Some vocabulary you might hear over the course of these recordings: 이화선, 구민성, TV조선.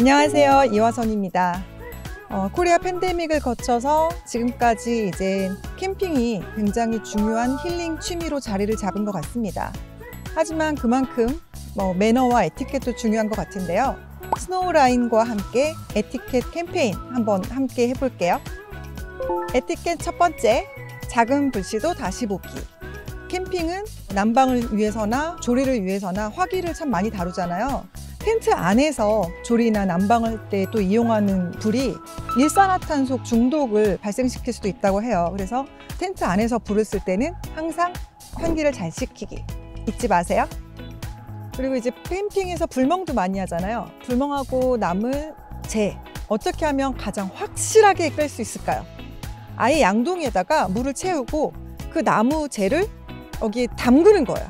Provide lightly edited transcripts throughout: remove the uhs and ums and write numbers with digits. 안녕하세요, 이화선입니다. 코리아 팬데믹을 거쳐서 지금까지 이제 캠핑이 굉장히 중요한 힐링 취미로 자리를 잡은 것 같습니다. 하지만 그만큼 매너와 에티켓도 중요한 것 같은데요. 스노우라인과 함께 에티켓 캠페인 한번 함께 해볼게요. 에티켓 첫 번째, 작은 불씨도 다시 보기. 캠핑은 난방을 위해서나 조리를 위해서나 화기를 참 많이 다루잖아요. 텐트 안에서 조리나 난방할 때 또 이용하는 불이 일산화탄소 중독을 발생시킬 수도 있다고 해요. 그래서 텐트 안에서 불을 쓸 때는 항상 환기를 잘 시키기 잊지 마세요. 그리고 이제 캠핑에서 불멍도 많이 하잖아요. 불멍하고 남은 재 어떻게 하면 가장 확실하게 뺄 수 있을까요? 아예 양동이에다가 물을 채우고 그 나무 재를 여기에 담그는 거예요.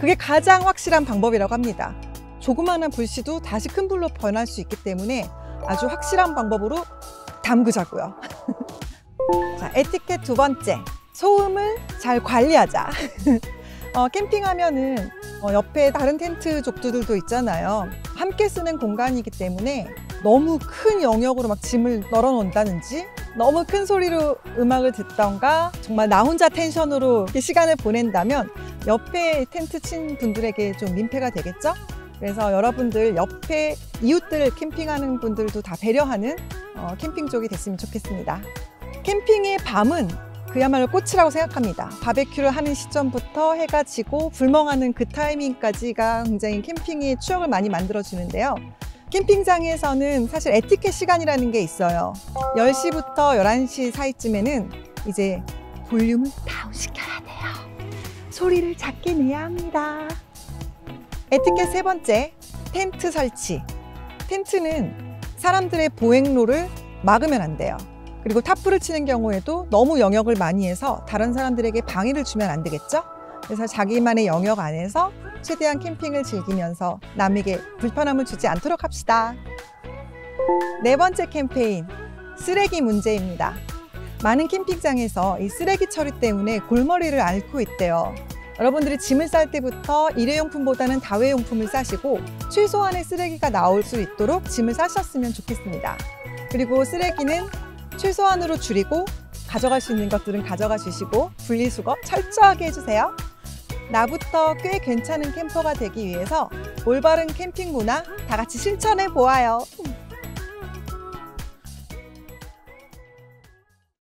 그게 가장 확실한 방법이라고 합니다. 조그마한 불씨도 다시 큰 불로 변할 수 있기 때문에 아주 확실한 방법으로 담그자고요. 자, 에티켓 두 번째, 소음을 잘 관리하자. 캠핑하면은 옆에 다른 텐트 족두들도 있잖아요. 함께 쓰는 공간이기 때문에 너무 큰 영역으로 막 짐을 널어놓는다든지 너무 큰 소리로 음악을 듣던가 정말 나 혼자 텐션으로 시간을 보낸다면 옆에 텐트 친 분들에게 좀 민폐가 되겠죠? 그래서 여러분들 옆에 이웃들 캠핑하는 분들도 다 배려하는 캠핑족이 됐으면 좋겠습니다. 캠핑의 밤은 그야말로 꽃이라고 생각합니다. 바베큐를 하는 시점부터 해가 지고 불멍하는 그 타이밍까지가 굉장히 캠핑의 추억을 많이 만들어주는데요. 캠핑장에서는 사실 에티켓 시간이라는 게 있어요. 10시부터 11시 사이쯤에는 이제 볼륨을 다운시켜야 돼요. 소리를 작게 내야 합니다. 에티켓 세 번째, 텐트 설치. 텐트는 사람들의 보행로를 막으면 안 돼요. 그리고 탑불을 치는 경우에도 너무 영역을 많이 해서 다른 사람들에게 방해를 주면 안 되겠죠? 그래서 자기만의 영역 안에서 최대한 캠핑을 즐기면서 남에게 불편함을 주지 않도록 합시다. 네 번째 캠페인, 쓰레기 문제입니다. 많은 캠핑장에서 이 쓰레기 처리 때문에 골머리를 앓고 있대요. 여러분들이 짐을 쌀 때부터 일회용품보다는 다회용품을 싸시고 최소한의 쓰레기가 나올 수 있도록 짐을 싸셨으면 좋겠습니다. 그리고 쓰레기는 최소한으로 줄이고 가져갈 수 있는 것들은 가져가 주시고 분리수거 철저하게 해주세요. 나부터 꽤 괜찮은 캠퍼가 되기 위해서 올바른 캠핑 문화 다 같이 실천해 보아요.